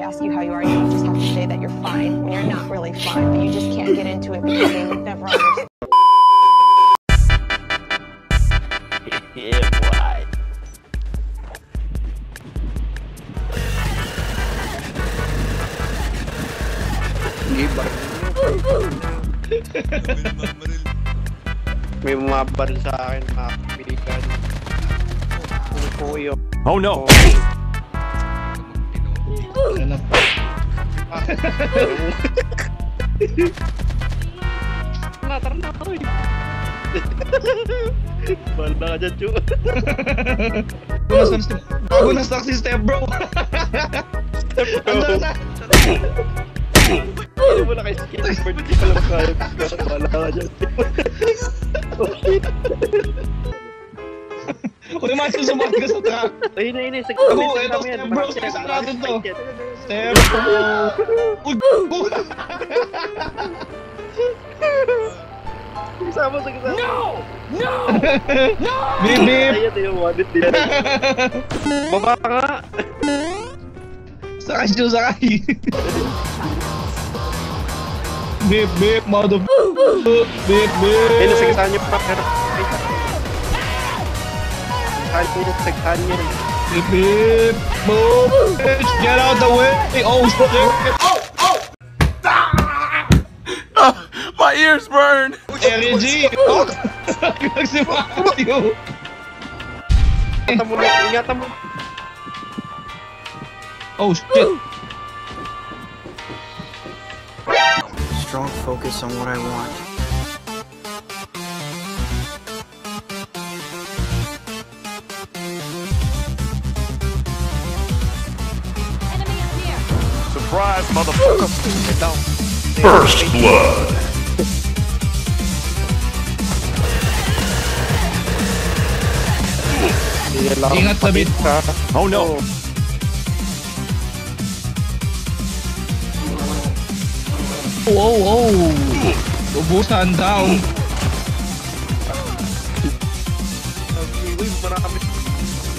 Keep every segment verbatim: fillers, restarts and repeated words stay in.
they ask you how you are, you just have to say that you're fine when you're not really fine, but you just can't get into it because they never understand. Yeah, boy. Oh no! Banda aja cu. Bago na saksi step bro. Step bro. Ano mo na kay skateboard di pa lang kaya. Banda aja cu. Huwag naman susumat ka sa track. Ayun na yun eh. Oo, ito step bro. Saan natin to? Step bro. Uy bro. Sama sa kasama. No! No! No! Beep beep! Ayun, ayun, wadit din. Baba ka! Sakay siyo, sakay! Beep beep, mother... Beep beep! Ayun, nasa kasama niyo pa. Sakay po, sakay niyo. Beep beep! Boop! Bitch, get out the way! Oh, shit! Oh! Oh! Ah! My ears burn! R G! Nagsimula yun! Ingatan mo lang! Ingatan mo! Oh shit! Strong focus on what I want. Enemy up here! Surprise, motherfucker! First blood! Ingat sa bit. Oh no. Oh oh oh. Ubusan daw.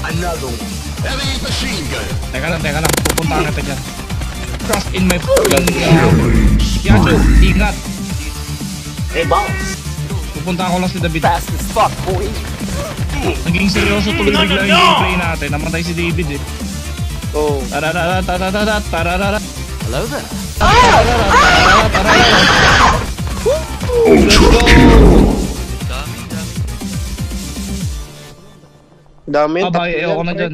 Another one. Heavy machine gun. Teka lang, teka lang. Pupunta natin dyan. Trust in my fucking God. Ingat. Hey boss. Pupunta ako lang si David. Fast as fuck boy. Naging seryoso tuloy bigla yung gameplay natin. Namatay si David eh. Oh. Tararara tararara tararara. Hello there. Tararara tararara tararara. Ultra kill. Dami dami. Abay, eh ako na dyan.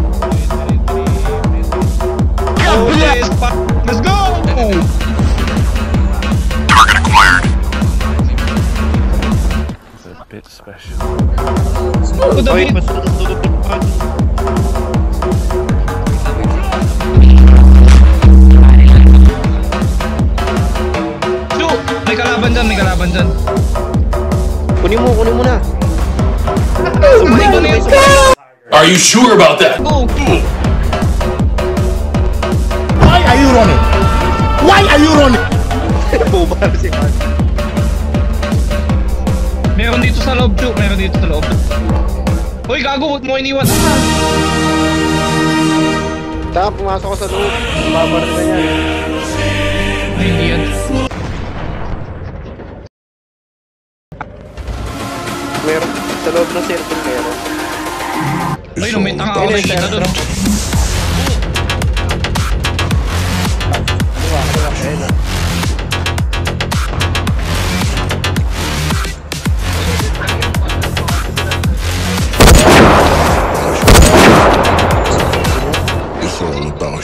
Let's go! Target acquired. It's a bit special. May kalaban dyan. Kunin mo, kunin mo na. Are you sure about that? Why are you running? Why are you running? Meron dito sa loob, Joe. Meron dito sa loob. Uy, gago. Huwag mo iniwan. Tap, pumasok ko sa loob. Babar na yan. Ay, hindi yan. Meron sa loob ng circle meron. Ay no, may tanga ako nakikita doon. It's all about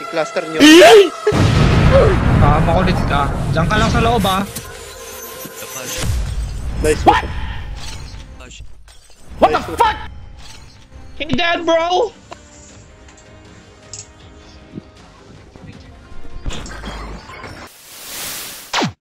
I-cluster nyo. Ah, makulit ka. Diyan ka lang sa loob ah. Nice. What? What the fuck? He dead, bro!